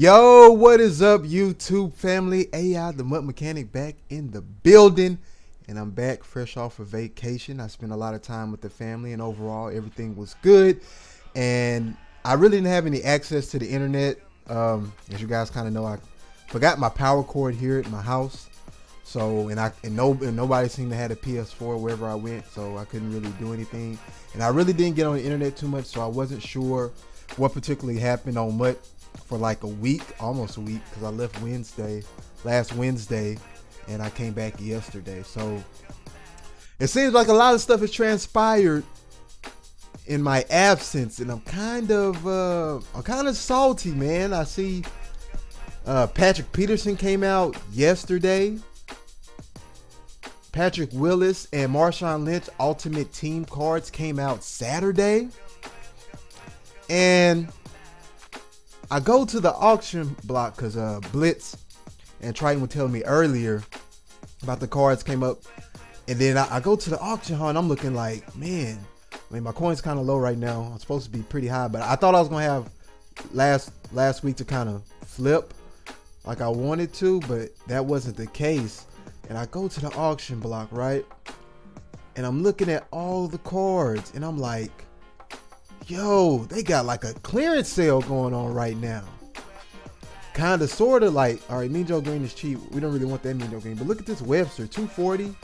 Yo, what is up, YouTube family? AI the MUT Mechanic back in the building, and I'm back fresh off of vacation. I spent a lot of time with the family, and overall everything was good, and I really didn't have any access to the internet. As you guys kind of know, I forgot my power cord here at my house, so and nobody seemed to have a PS4 wherever I went, so I couldn't really do anything, and I really didn't get on the internet too much, so I wasn't sure what particularly happened on MUT for like a week, almost a week, because I left last Wednesday and I came back yesterday. So it seems like a lot of stuff has transpired in my absence, and I'm kind of salty, man. I see Patrick Peterson came out yesterday. Patrick Willis and Marshawn Lynch Ultimate Team cards came out Saturday, and I go to the auction block because Blitz and Triton were telling me earlier about the cards came up, and then I go to the auction hall and I'm looking like, man, I mean, my coin's kind of low right now. I'm supposed to be pretty high, but I thought I was gonna have last week to kind of flip like I wanted to, but that wasn't the case. And I go to the auction block, right, and I'm looking at all the cards and I'm like, yo, they got like a clearance sale going on right now. Kind of, sort of like, all right, Ninja Green is cheap. We don't really want that Ninja Green. But look at this Webster, 240.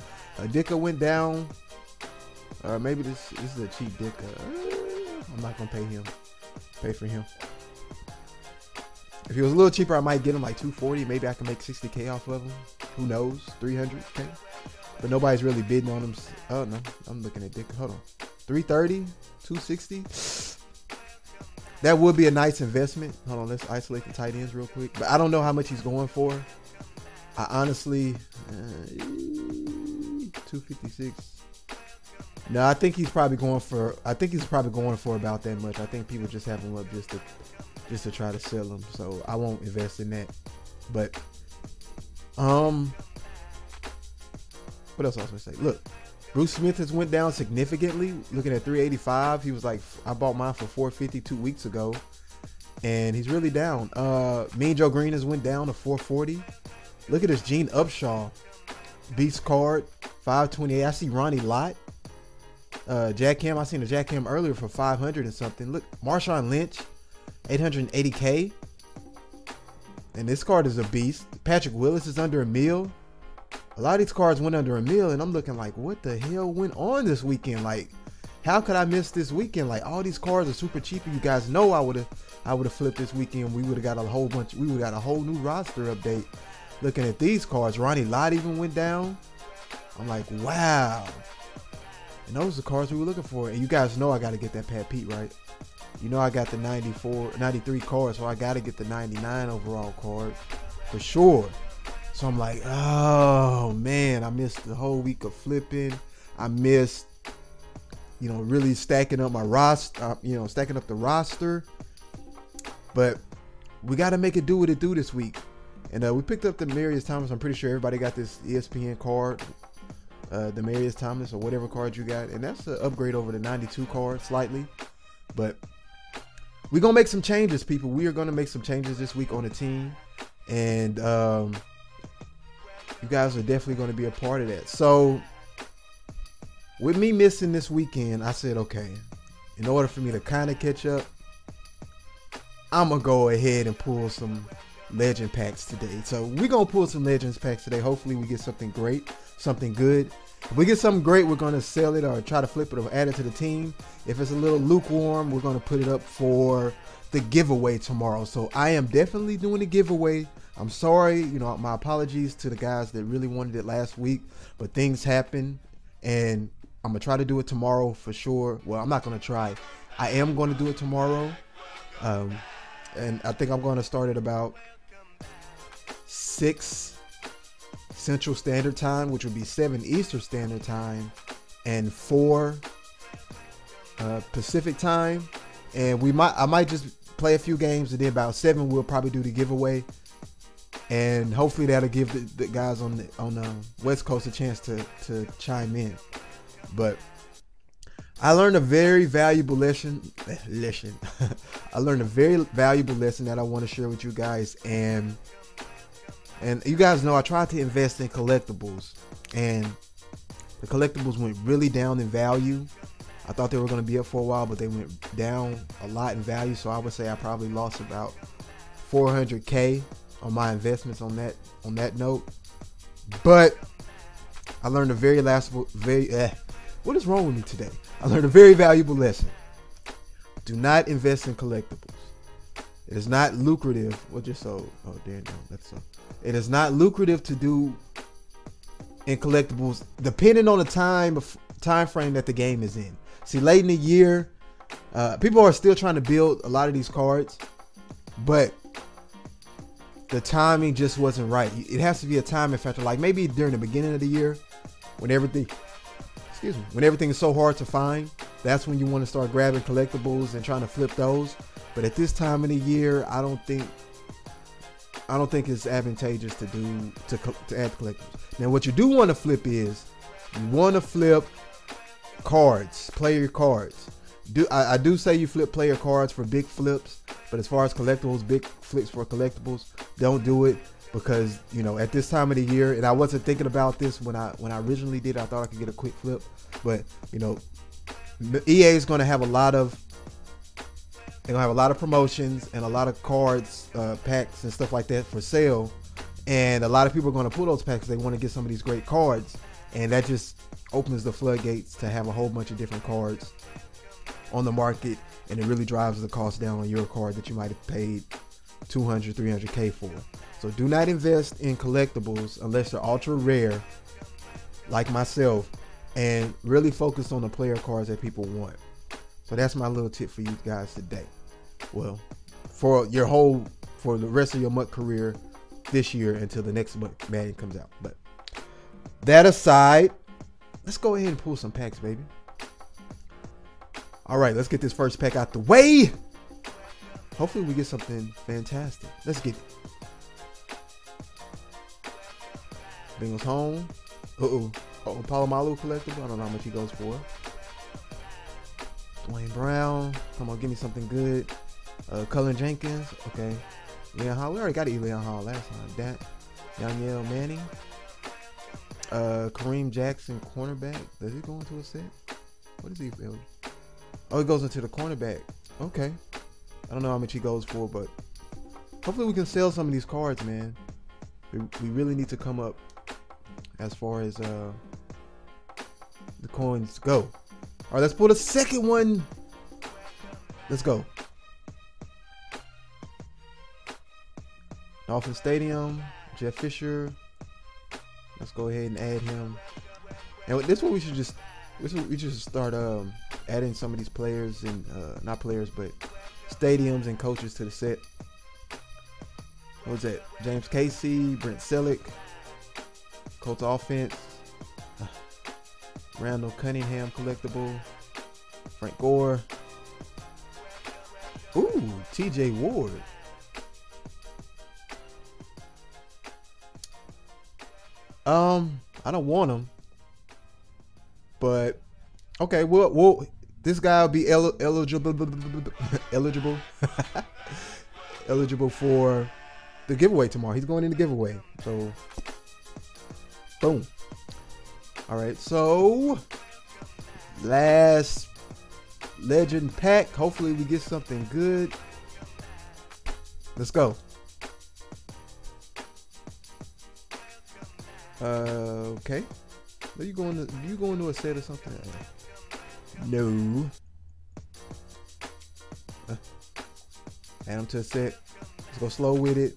Dicka went down. Maybe this is a cheap Dicka. I'm not going to pay for him. If he was a little cheaper, I might get him like 240. Maybe I can make 60K off of him. Who knows? 300K. But nobody's really bidding on him. Oh, no. I'm looking at Dicka. Hold on. 330, 260. That would be a nice investment. Hold on, let's isolate the tight ends real quick. But I don't know how much he's going for. I honestly, 256. No, I think he's probably going for. I think he's probably going for about that much. I think people just have him up just to try to sell him. So I won't invest in that. But what else I was gonna say? Look. Bruce Smith has went down significantly. Looking at 385, he was like, I bought mine for 450 2 weeks ago, and he's really down. Mean Joe Green has went down to 440. Look at this Gene Upshaw beast card, 528. I see Ronnie Lott, Jack Hamm. I seen a Jack Hamm earlier for 500 and something. Look, Marshawn Lynch, 880K, and this card is a beast. Patrick Willis is under a mil. A lot of these cards went under a mil, and I'm looking like, what the hell went on this weekend? Like, how could I miss this weekend? Like, all these cards are super cheap, and you guys know I would have flipped this weekend. We would have got a whole bunch. We would have got a whole new roster update. Looking at these cards, Ronnie Lott even went down. I'm like, wow. And those are the cards we were looking for. And you guys know I got to get that Pat Pete right. You know I got the 93 card, so I got to get the 99 overall card for sure. So I'm like, oh man, I missed the whole week of flipping. I missed, you know, really stacking up my roster, stacking up the roster. But we got to make it do what it do this week. And we picked up the Demarius Thomas. I'm pretty sure everybody got this ESPN card, the Demarius Thomas or whatever card you got. And that's an upgrade over the 92 card slightly. But we're going to make some changes, people. We are going to make some changes this week on the team. And, you guys are definitely going to be a part of that. So with me missing this weekend, I said, okay, in order for me to kind of catch up, I'm going to go ahead and pull some legend packs today. So we're going to pull some legends packs today. Hopefully we get something great, something good. If we get something great, we're going to sell it or try to flip it or add it to the team. If it's a little lukewarm, we're going to put it up for the giveaway tomorrow. So I am definitely doing a giveaway. I'm sorry, you know, my apologies to the guys that really wanted it last week, but things happen, and I'm gonna try to do it tomorrow for sure. Well, I'm not gonna try. I am gonna do it tomorrow, and I think I'm gonna start at about 6 Central Standard Time, which would be 7 Eastern Standard Time, and 4 Pacific Time, and I might just play a few games, and then about 7 we'll probably do the giveaway. And hopefully that'll give the guys on the West Coast a chance to chime in. But I learned a very valuable lesson. I learned a very valuable lesson that I want to share with you guys. And you guys know I tried to invest in collectibles, and the collectibles went really down in value. I thought they were going to be up for a while, but they went down a lot in value. So I would say I probably lost about 400K on my investments on that note. But I learned a very valuable lesson. Do not invest in collectibles. It is not lucrative. What just sold? Oh, there you go. That's so. It is not lucrative to do in collectibles, depending on the time frame that the game is in. See, late in the year, people are still trying to build a lot of these cards, but the timing just wasn't right. It has to be a timing factor, like maybe during the beginning of the year, when everything, excuse me, when everything is so hard to find. That's when you want to start grabbing collectibles and trying to flip those. But at this time of the year, I don't think it's advantageous to add collectibles. Now, what you do want to flip is, you want to flip cards, player cards. I do say you flip player cards for big flips, but as far as collectibles, big flips for collectibles, don't do it, because you know at this time of the year. And I wasn't thinking about this when I originally did. I thought I could get a quick flip, but you know, EA is going to have a lot of promotions and a lot of cards, packs and stuff like that for sale, and a lot of people are going to pull those packs. They want to get some of these great cards, and that just opens the floodgates to have a whole bunch of different cards on the market, and it really drives the cost down on your card that you might have paid 200, 300K for. So do not invest in collectibles unless they're ultra rare, like myself, and really focus on the player cards that people want. So that's my little tip for you guys today. Well, for the rest of your MUT career this year until the next MUT Mechanic comes out. But that aside, let's go ahead and pull some packs, baby. All right, let's get this first pack out the way. Hopefully we get something fantastic. Let's get it. Bengals home. Uh-oh, Palomalu collectible. I don't know how much he goes for. Lane Brown, come on, give me something good. Cullen Jenkins, okay. Leon Hall, we already got Leon Hall last time. That Danielle Manning, Kareem Jackson, cornerback. Does he go into a set? What is he building? Oh, he goes into the cornerback. Okay, I don't know how much he goes for, but hopefully we can sell some of these cards, man. We really need to come up as far as the coins go. All right, let's pull the second one. Let's go. Dolphin Stadium, Jeff Fisher. Let's go ahead and add him. And with this one, we should start adding some of these players and not players, but stadiums and coaches to the set. What was that? James Casey, Brent Selick, Colts offense. Randall Cunningham collectible, Frank Gore. Ooh, TJ Ward. I don't want him, but okay. Well, this guy will be eligible for the giveaway tomorrow. He's going in the giveaway, so boom. All right, so last legend pack. Hopefully we get something good. Let's go. Okay. Are you going to a set or something? No. Add him to a set. Let's go slow with it.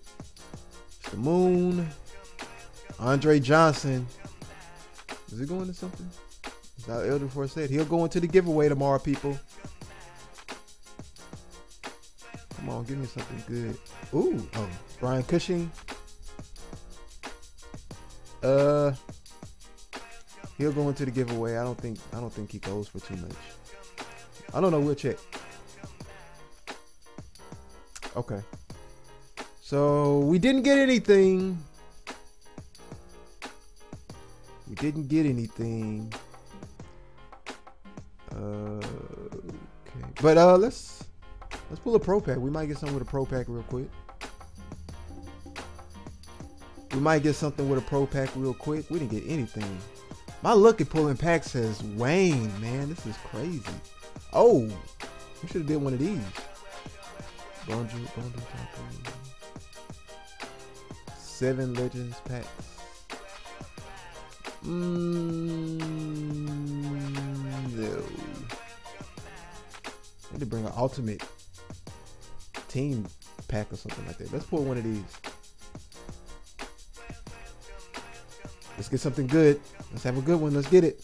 It's the moon. Andre Johnson. Is he going to something? Is that Elder for a set? He'll go into the giveaway tomorrow, people. Come on, give me something good. Ooh, oh, Brian Cushing. He'll go into the giveaway. I don't think he goes for too much. I don't know. We'll check. Okay. So we didn't get anything. Okay. But let's pull a pro pack. We might get something with a pro pack real quick. We didn't get anything. My luck at pulling packs has waned, man. This is crazy. Oh, we should have did one of these. Seven legends packs. No. I need to bring an ultimate team pack or something like that. Let's pull one of these. Let's get something good. Let's have a good one. Let's get it.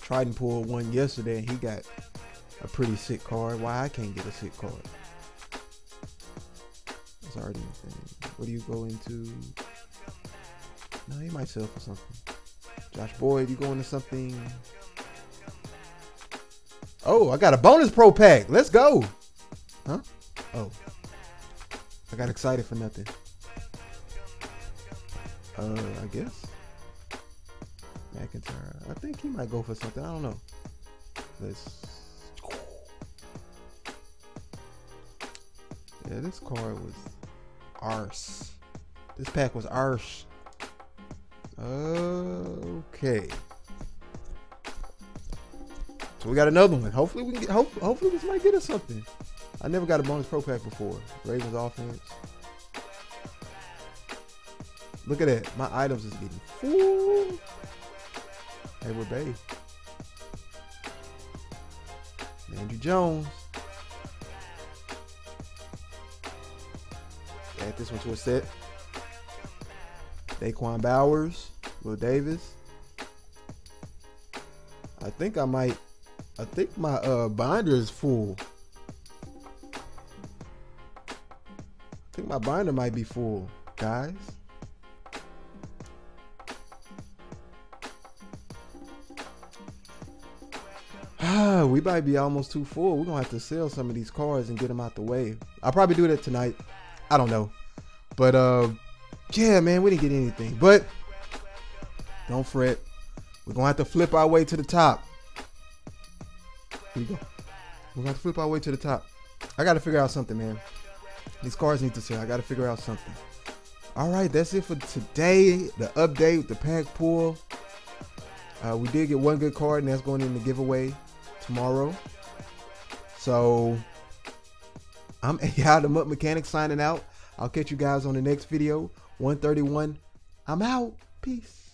Triton pulled one yesterday and he got a pretty sick card. Why I can't get a sick card? It's already a thing. What do you go into? No, he might sell for something. Josh Boyd, you go into something. Oh, I got a bonus pro pack. Let's go. Huh? Oh. I got excited for nothing. I guess. McIntyre. I think he might go for something. I don't know. Let's. Yeah, this card was arse. This pack was arse. Okay. So we got another one. Hopefully we can get. Hopefully this might get us something. I never got a bonus pro pack before. Ravens offense. Look at that. My items is getting full. Hey, we're Bay. Andrew Jones. Add this one to a set. Daquan Bowers. Will Davis. I think I might. I think my binder is full. I think my binder might be full, guys. We might be almost too full. We're gonna have to sell some of these cards and get them out the way. I'll probably do that tonight. I don't know, but yeah, man, we didn't get anything. But don't fret, we're gonna have to flip our way to the top. Here we go. We're gonna have to flip our way to the top. I gotta figure out something, man. These cards need to sell. I gotta figure out something. All right, that's it for today. The update with the pack pull. We did get one good card, and that's going in the giveaway tomorrow. So I'm AI the MUT Mechanic signing out. I'll catch you guys on the next video. 131. I'm out. Peace.